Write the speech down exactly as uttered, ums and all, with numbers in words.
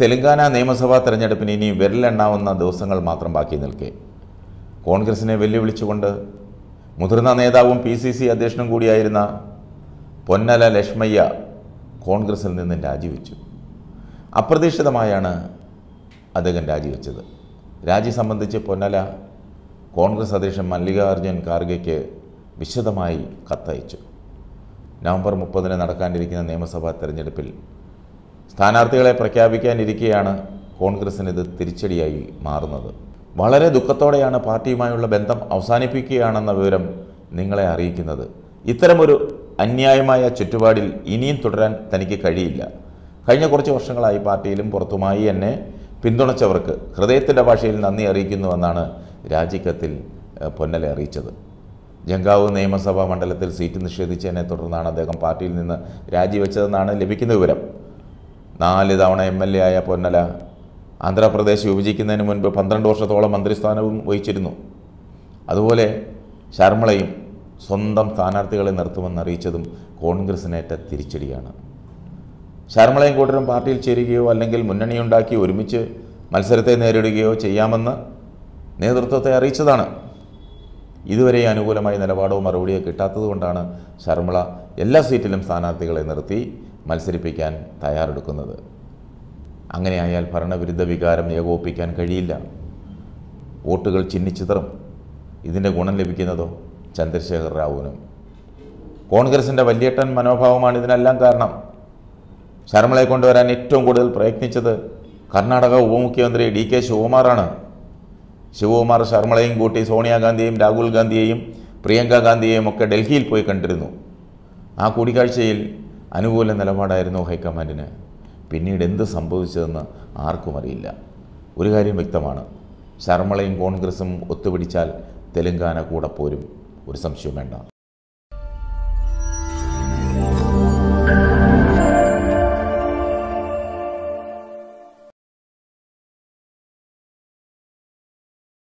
തെലുങ്കാന നിയമസഭാ തെരഞ്ഞെടുപ്പിന് ഇനി വിരലെണ്ണാവുന്ന ദിവസങ്ങൾ മാത്രം ബാക്കി നിൽക്കെ കോൺഗ്രസിനെ വെല്ലുവിളിച്ചുകൊണ്ട് മുതിർന്ന നേതാവും പി സി സി അധ്യക്ഷനും കൂടിയായിരുന്ന പൊന്നല ലക്ഷ്മയ്യ കോൺഗ്രസിൽ നിന്ന് രാജിവെച്ചു. അപ്രതീക്ഷിതമായാണ് അദ്ദേഹം രാജിവെച്ചത്. രാജി സംബന്ധിച്ച് പൊന്നല കോൺഗ്രസ് അധ്യക്ഷൻ മല്ലികാർജ്ജുൻ ഖാർഗെക്ക് വിശദമായി കത്തയച്ചു. നവംബർ മുപ്പതിന് നടക്കാനിരിക്കുന്ന നിയമസഭാ തെരഞ്ഞെടുപ്പിൽ സ്ഥാനാർത്ഥികളെ പ്രഖ്യാപിക്കാനിരിക്കെയാണ് കോൺഗ്രസ്സിന് ഇത് തിരിച്ചടിയായി മാറുന്നത്. വളരെ ദുഃഖത്തോടെയാണ് പാർട്ടിയുമായുള്ള ബന്ധം അവസാനിപ്പിക്കുകയാണെന്ന വിവരം നിങ്ങളെ അറിയിക്കുന്നത്. ഇത്തരമൊരു അന്യായമായ ചുറ്റുപാടിൽ ഇനിയും തുടരാൻ തനിക്ക് കഴിയില്ല. കഴിഞ്ഞ കുറച്ച് വർഷങ്ങളായി പാർട്ടിയിലും പുറത്തുമായി എന്നെ പിന്തുണച്ചവർക്ക് ഹൃദയത്തിൻ്റെ ഭാഷയിൽ നന്ദി അറിയിക്കുന്നുവെന്നാണ് രാജിക്കത്തിൽ പൊന്നല അറിയിച്ചത്. ജങ്കാവ് നിയമസഭാ മണ്ഡലത്തിൽ സീറ്റ് നിഷേധിച്ചതിനെ തുടർന്നാണ് അദ്ദേഹം പാർട്ടിയിൽ നിന്ന് രാജിവെച്ചതെന്നാണ് ലഭിക്കുന്ന വിവരം. നാല് തവണ എം എൽ എ ആയ പൊന്നല ആന്ധ്രാപ്രദേശ് വിഭജിക്കുന്നതിന് മുൻപ് പന്ത്രണ്ട് വർഷത്തോളം മന്ത്രിസ്ഥാനവും വഹിച്ചിരുന്നു. അതുപോലെ ശർമ്മിളയും സ്വന്തം സ്ഥാനാർത്ഥികളെ നിർത്തുമെന്നറിയിച്ചതും കോൺഗ്രസിനേറ്റ തിരിച്ചടിയാണ്. ശർമ്മിളയും കൂട്ടരും പാർട്ടിയിൽ ചേരുകയോ അല്ലെങ്കിൽ മുന്നണിയുണ്ടാക്കി ഒരുമിച്ച് മത്സരത്തെ നേരിടുകയോ ചെയ്യാമെന്ന് നേതൃത്വത്തെ അറിയിച്ചതാണ്. ഇതുവരെ അനുകൂലമായ നിലപാടോ മറുപടിയോ കിട്ടാത്തതുകൊണ്ടാണ് ശർമ്മിള എല്ലാ സീറ്റിലും സ്ഥാനാർത്ഥികളെ നിർത്തി മത്സരിപ്പിക്കാൻ തയ്യാറെടുക്കുന്നത്. അങ്ങനെയായാൽ ഭരണവിരുദ്ധ വികാരം ഏകോപിപ്പിക്കാൻ കഴിയില്ല. വോട്ടുകൾ ചിന്നിച്ചിതറും. ഇതിൻ്റെ ഗുണം ലഭിക്കുന്നതോ ചന്ദ്രശേഖർ റാവുവിനും. കോൺഗ്രസിൻ്റെ വല്യേട്ടൻ മനോഭാവമാണ് ഇതിനെല്ലാം കാരണം. ശർമ്മിളയെ കൊണ്ടുവരാൻ ഏറ്റവും കൂടുതൽ പ്രയത്നിച്ചത് കർണാടക ഉപമുഖ്യമന്ത്രി ഡി കെ ശിവകുമാറാണ്. ശിവകുമാർ ശർമ്മിളയും കൂട്ടി സോണിയാഗാന്ധിയെയും രാഹുൽ ഗാന്ധിയെയും പ്രിയങ്ക ഗാന്ധിയെയും ഒക്കെ ഡൽഹിയിൽ പോയി കണ്ടിരുന്നു. ആ കൂടിക്കാഴ്ചയിൽ അനുകൂല നിലപാടായിരുന്നു ഹൈക്കമാൻഡിന്. പിന്നീട് എന്ത് സംഭവിച്ചതെന്ന് ആർക്കും അറിയില്ല. ഒരു കാര്യം വ്യക്തമാണ്, ശർമ്മിളയും കോൺഗ്രസും ഒത്തുപിടിച്ചാൽ തെലുങ്കാന കൂടെ പോരും. ഒരു സംശയവും വേണ്ട.